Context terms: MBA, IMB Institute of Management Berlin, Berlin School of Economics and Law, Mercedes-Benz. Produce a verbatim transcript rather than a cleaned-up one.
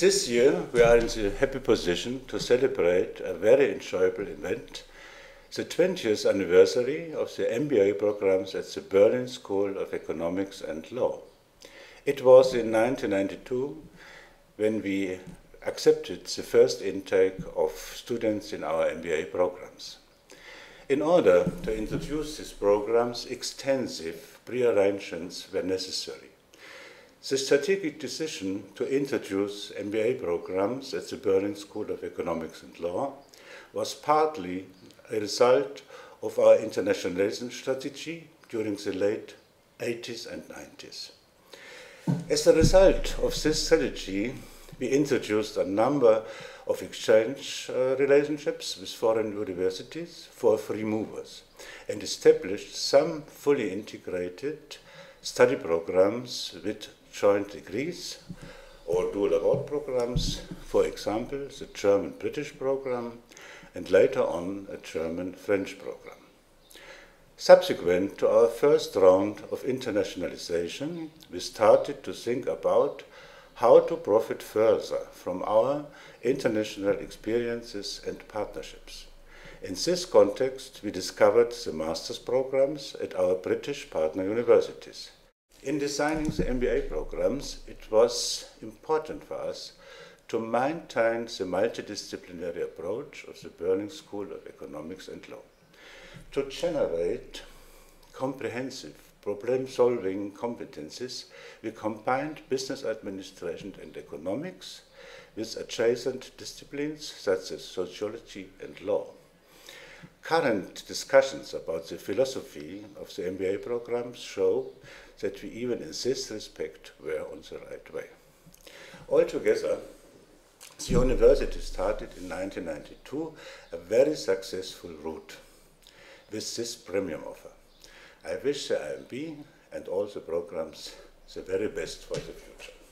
This year we are in the happy position to celebrate a very enjoyable event, the twentieth anniversary of the M B A programs at the Berlin School of Economics and Law. It was in nineteen ninety-two when we accepted the first intake of students in our M B A programs. In order to introduce these programs, extensive pre-arrangements were necessary. The strategic decision to introduce M B A programs at the Berlin School of Economics and Law was partly a result of our internationalization strategy during the late eighties and nineties. As a result of this strategy, we introduced a number of exchange uh, relationships with foreign universities for free movers and established some fully integrated study programs with joint degrees or dual award programs, for example, the German-British program and later on a German-French program. Subsequent to our first round of internationalization, we started to think about how to profit further from our international experiences and partnerships. In this context, we discovered the master's programs at our British partner universities. In designing the M B A programs, it was important for us to maintain the multidisciplinary approach of the Berlin School of Economics and Law, to generate comprehensive problem-solving competencies. We combined business administration and economics with adjacent disciplines such as sociology and law. Current discussions about the philosophy of the M B A programs show that we even in this respect were on the right way. Altogether, the university started in nineteen ninety-two a very successful route with this premium offer. I wish the I M B and all the programs the very best for the future.